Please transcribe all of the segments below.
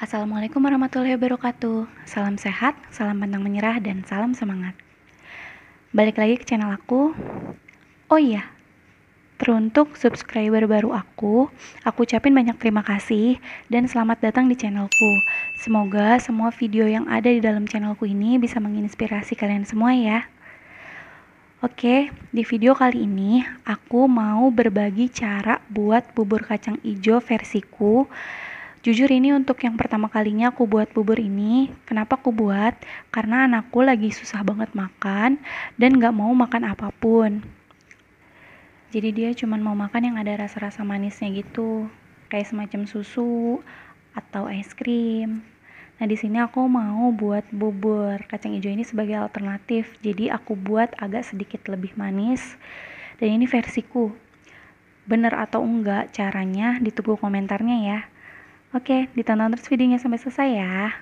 Assalamualaikum warahmatullahi wabarakatuh. Salam sehat, salam pantang menyerah, dan salam semangat. Balik lagi ke channel aku. Oh iya, teruntuk subscriber baru aku ucapin banyak terima kasih dan selamat datang di channelku. Semoga semua video yang ada di dalam channelku ini bisa menginspirasi kalian semua ya. Oke, di video kali ini aku mau berbagi cara buat bubur kacang ijo versiku. Jujur ini untuk yang pertama kalinya aku buat bubur ini. Kenapa aku buat? Karena anakku lagi susah banget makan dan gak mau makan apapun. Jadi dia cuma mau makan yang ada rasa-rasa manisnya gitu, kayak semacam susu atau es krim. Nah, di sini aku mau buat bubur kacang hijau ini sebagai alternatif. Jadi aku buat agak sedikit lebih manis. Dan ini versiku. Bener atau enggak caranya ditunggu komentarnya ya. Oke, ditonton terus videonya sampai selesai ya.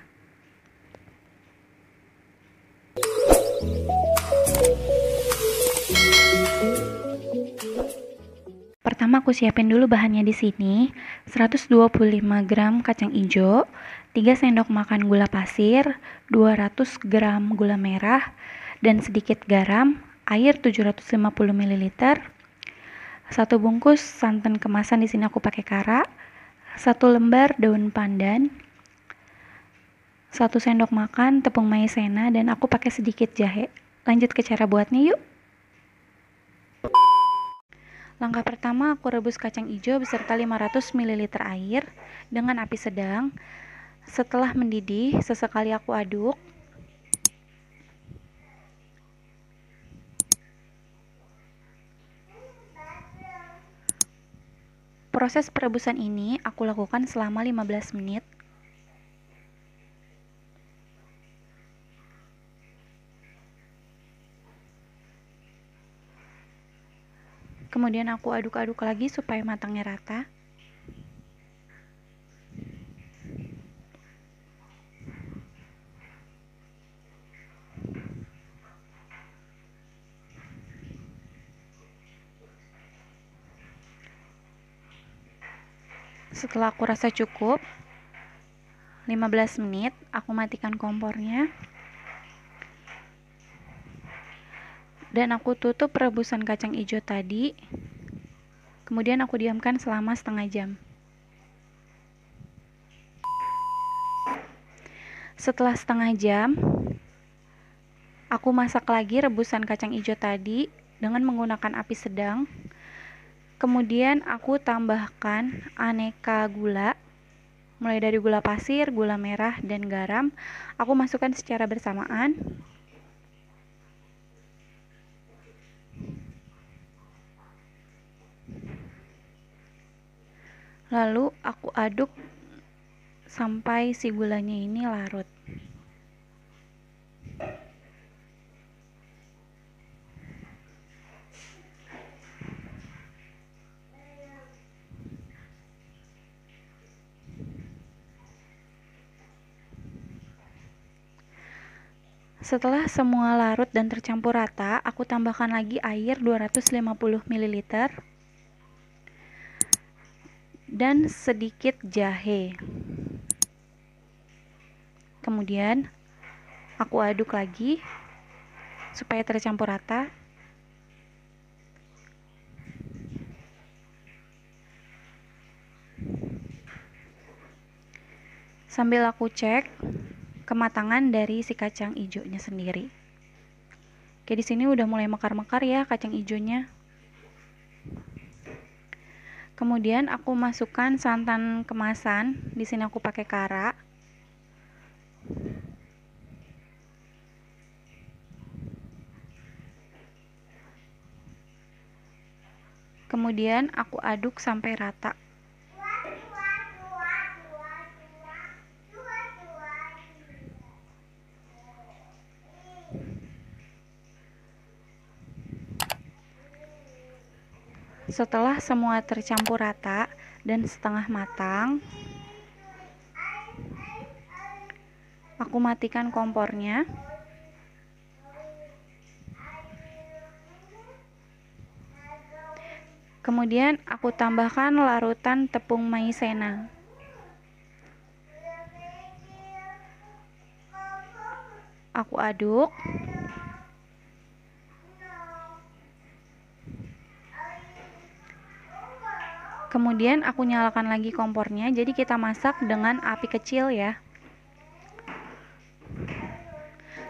Pertama aku siapin dulu bahannya di sini. 125 gram kacang ijo, 3 sendok makan gula pasir, 200 gram gula merah, dan sedikit garam, air 750 ml, 1 bungkus santan kemasan, di sini aku pakai kara, 1 lembar daun pandan, 1 sendok makan tepung maizena, dan aku pakai sedikit jahe. Lanjut ke cara buatnya yuk. Langkah pertama, aku rebus kacang ijo beserta 500 ml air dengan api sedang. Setelah mendidih, sesekali aku aduk. Proses perebusan ini aku lakukan selama 15 menit. Kemudian aku aduk-aduk lagi supaya matangnya rata. Setelah aku rasa cukup 15 menit, aku matikan kompornya. Dan aku tutup rebusan kacang ijo tadi. Kemudian aku diamkan selama setengah jam. Setelah setengah jam, aku masak lagi rebusan kacang ijo tadi dengan menggunakan api sedang. Kemudian aku tambahkan aneka gula, mulai dari gula pasir, gula merah, dan garam. Aku masukkan secara bersamaan. Lalu aku aduk sampai si gulanya ini larut. Setelah semua larut dan tercampur rata, aku tambahkan lagi air 250 ml. Dan sedikit jahe. Kemudian aku aduk lagi supaya tercampur rata. Sambil aku cek kematangan dari si kacang ijonya sendiri. Oke, di sini udah mulai mekar-mekar ya kacang ijonya. Kemudian aku masukkan santan kemasan, di sini aku pakai kara. Kemudian aku aduk sampai rata. Setelah semua tercampur rata dan setengah matang, aku matikan kompornya. Kemudian aku tambahkan larutan tepung maizena. aku aduk. Kemudian aku nyalakan lagi kompornya, jadi kita masak dengan api kecil ya.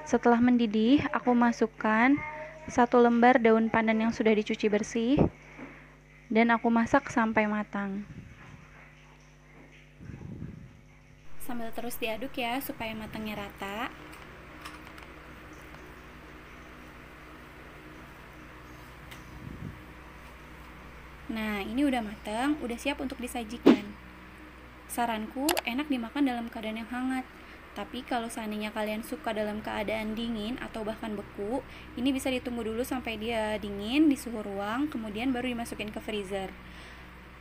Setelah mendidih, aku masukkan 1 lembar daun pandan yang sudah dicuci bersih dan aku masak sampai matang. Sambil terus diaduk ya, supaya matangnya rata. Nah, ini udah matang, udah siap untuk disajikan. Saranku, enak dimakan dalam keadaan yang hangat. Tapi kalau seandainya kalian suka dalam keadaan dingin atau bahkan beku, ini bisa ditunggu dulu sampai dia dingin di suhu ruang, kemudian baru dimasukin ke freezer.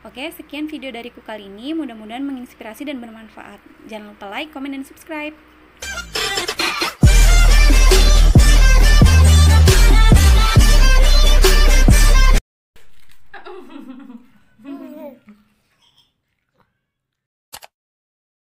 Oke, sekian video dariku kali ini. Mudah-mudahan menginspirasi dan bermanfaat. Jangan lupa like, komen, dan subscribe.